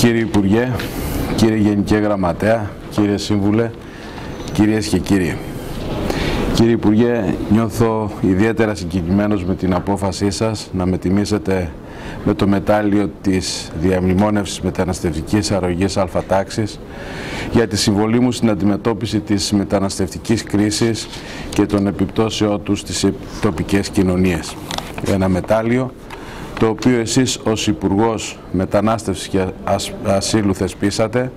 Κύριε Υπουργέ, κύριε Γενική Γραμματέα, κύριε Σύμβουλε, κυρίες και κύριοι. Κύριε Υπουργέ, νιώθω ιδιαίτερα συγκινημένος με την απόφασή σας να με τιμήσετε με το μετάλλιο της διαμνημόνευσης μεταναστευτικής αρρωγής αλφα τάξης για τη συμβολή μου στην αντιμετώπιση της μεταναστευτικής κρίσης και των επιπτώσεών του στις τοπικές κοινωνίες. Ένα μετάλλιο το οποίο εσείς ως Υπουργός Μετανάστευσης και Ασύλου θεσπίσατε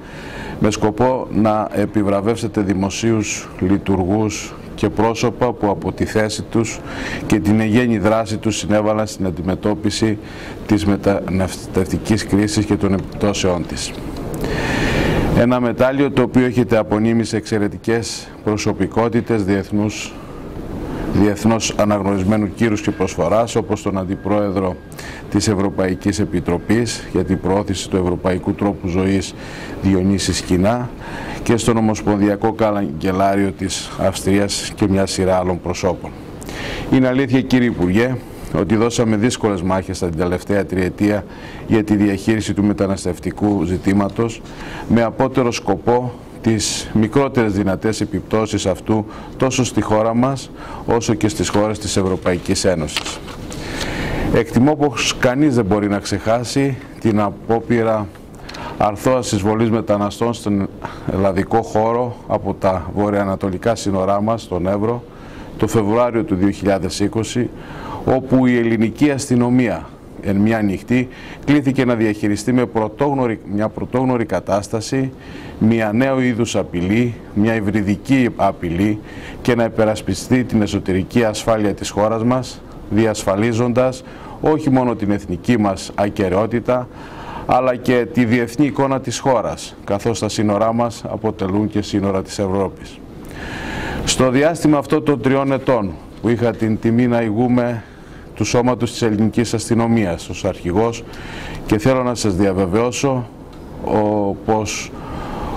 με σκοπό να επιβραβεύσετε δημοσίους λειτουργούς και πρόσωπα που από τη θέση τους και την εγγένη δράση τους συνέβαλαν στην αντιμετώπιση της μεταναστευτικής κρίσης και των επιπτώσεών της. Ένα μετάλλιο το οποίο έχετε απονείμει σε εξαιρετικές προσωπικότητες διεθνώς αναγνωρισμένου κύρους και προσφοράς, όπως τον Αντιπρόεδρο της Ευρωπαϊκής Επιτροπής για την προώθηση του Ευρωπαϊκού Τρόπου Ζωής Διονύσης-Κινά και στον Ομοσπονδιακό Καγκελάριο της Αυστρίας και μια σειρά άλλων προσώπων. Είναι αλήθεια, κύριε Υπουργέ, ότι δώσαμε δύσκολες μάχες την τελευταία τριετία για τη διαχείριση του μεταναστευτικού ζητήματος με απότερο σκοπό τις μικρότερες δυνατές επιπτώσεις αυτού τόσο στη χώρα μας όσο και στις χώρες της Ευρωπαϊκής Ένωσης. Εκτιμώ πως κανείς δεν μπορεί να ξεχάσει την απόπειρα αρθώας εισβολής μεταναστών στον ελλαδικό χώρο από τα βορειοανατολικά σύνορά μας, στον Έβρο, το Φεβρουάριο του 2020, όπου η ελληνική αστυνομία εν μια νυχτή κλήθηκε να διαχειριστεί με μια πρωτόγνωρη κατάσταση, μια νέου είδους απειλή, μια υβριδική απειλή και να υπερασπιστεί την εσωτερική ασφάλεια της χώρας μας, διασφαλίζοντας όχι μόνο την εθνική μας ακεραιότητα, αλλά και τη διεθνή εικόνα της χώρας, καθώς τα σύνορά μας αποτελούν και σύνορα της Ευρώπης. Στο διάστημα αυτό των 3 ετών που είχα την τιμή να ηγούμε του Σώματος της Ελληνικής Αστυνομίας ως αρχηγός, και θέλω να σας διαβεβαιώσω πως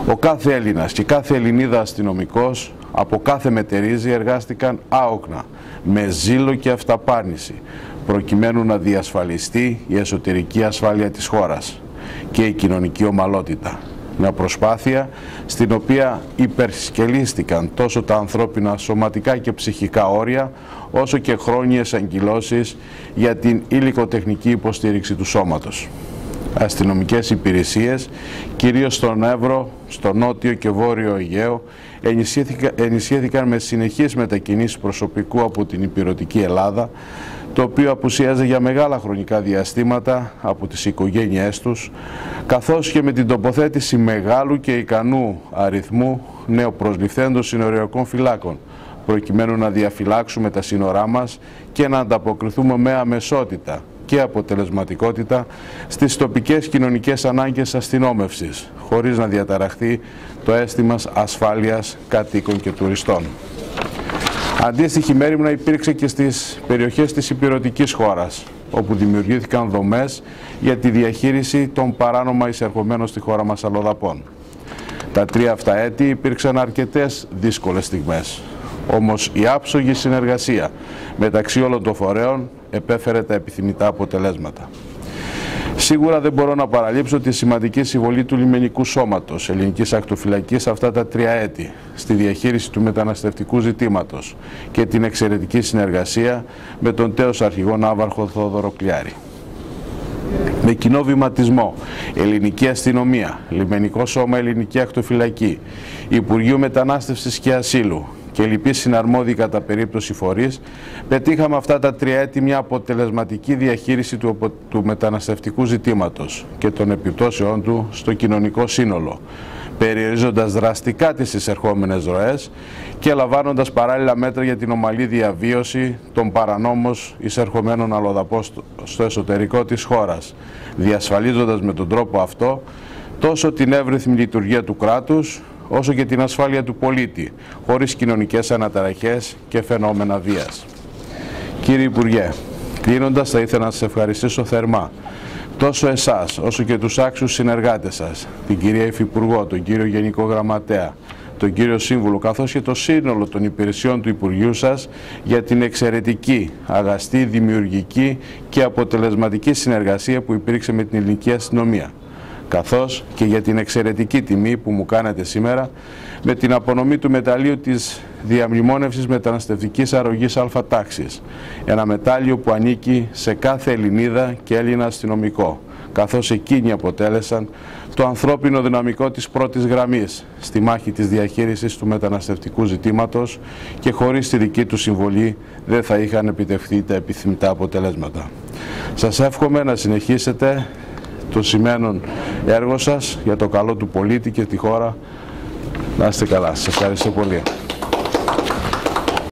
ο κάθε Έλληνας και κάθε Ελληνίδα αστυνομικός από κάθε μετερίζει εργάστηκαν άοκνα, με ζήλο και αυταπάρνηση, προκειμένου να διασφαλιστεί η εσωτερική ασφάλεια της χώρας και η κοινωνική ομαλότητα. Μια προσπάθεια στην οποία υπερσκελίστηκαν τόσο τα ανθρώπινα σωματικά και ψυχικά όρια, όσο και χρόνιες αγκυλώσεις για την υλικοτεχνική υποστήριξη του σώματος. Αστυνομικές υπηρεσίες, κυρίως στον Έβρο, στο Νότιο και Βόρειο Αιγαίο, ενισχύθηκαν με συνεχείς μετακινήσεις προσωπικού από την υπηρετική Ελλάδα, το οποίο απουσιάζει για μεγάλα χρονικά διαστήματα από τις οικογένειές τους, καθώς και με την τοποθέτηση μεγάλου και ικανού αριθμού νεοπροσληφθέντων συνοριακών φυλάκων, προκειμένου να διαφυλάξουμε τα σύνορά μας και να ανταποκριθούμε με αμεσότητα και αποτελεσματικότητα στις τοπικές κοινωνικές ανάγκες αστυνόμευσης, χωρίς να διαταραχθεί το αίσθημα ασφάλειας κατοίκων και τουριστών. Αντίστοιχη μέριμνα υπήρξε και στις περιοχές της υπηρετικής χώρας, όπου δημιουργήθηκαν δομές για τη διαχείριση των παράνομα εισερχομένων στη χώρα μας αλλοδαπών. Τα 3 αυτά έτη υπήρξαν αρκετές δύσκολες στιγμές, όμως η άψογη συνεργασία μεταξύ όλων των φορέων επέφερε τα επιθυμητά αποτελέσματα. Σίγουρα δεν μπορώ να παραλείψω τη σημαντική συμβολή του λιμενικού σώματος Ελληνικής Ακτοφυλακής αυτά τα 3 έτη στη διαχείριση του μεταναστευτικού ζητήματος και την εξαιρετική συνεργασία με τον τέος αρχηγό ναύαρχο Θόδωρο Κλιάρη. Με κοινό βηματισμό, Ελληνική Αστυνομία, Λιμενικό Σώμα Ελληνική Ακτοφυλακή, Υπουργείου Μετανάστευσης και Ασύλου και λοιπείς συναρμόδιοι κατά περίπτωση φορείς, πετύχαμε αυτά τα 3 έτη μια αποτελεσματική διαχείριση του μεταναστευτικού ζητήματος και των επιπτώσεών του στο κοινωνικό σύνολο, περιορίζοντας δραστικά τις εισερχόμενες ροές και λαμβάνοντας παράλληλα μέτρα για την ομαλή διαβίωση των παρανόμως εισερχομένων αλλοδαπών στο εσωτερικό της χώρας, διασφαλίζοντας με τον τρόπο αυτό τόσο την εύρυθμη λειτουργία του κράτους, όσο και την ασφάλεια του πολίτη, χωρίς κοινωνικές αναταραχές και φαινόμενα βίας. Κύριε Υπουργέ, κλείνοντας, θα ήθελα να σας ευχαριστήσω θερμά, τόσο εσάς, όσο και τους άξιους συνεργάτες σας, την κυρία Υφυπουργό, τον κύριο Γενικό Γραμματέα, τον κύριο Σύμβουλο, καθώς και το σύνολο των υπηρεσιών του Υπουργείου σας, για την εξαιρετική, αγαστή, δημιουργική και αποτελεσματική συνεργασία που υπήρξε με την Ελληνική Αστυνομία, καθώς και για την εξαιρετική τιμή που μου κάνατε σήμερα με την απονομή του μεταλλείου της διαμνημόνευσης μεταναστευτικής αρρωγής Α τάξης. Ένα μετάλλιο που ανήκει σε κάθε Ελληνίδα και Έλληνα αστυνομικό, καθώς εκείνοι αποτέλεσαν το ανθρώπινο δυναμικό της πρώτης γραμμής στη μάχη της διαχείρισης του μεταναστευτικού ζητήματος και χωρίς τη δική του συμβολή δεν θα είχαν επιτευχθεί τα επιθυμητά αποτελέσματα. Σας εύχομαι να συνεχίσετε το σημαίνον έργο σας για το καλό του πολίτη και τη χώρα. Να είστε καλά. Σας ευχαριστώ πολύ.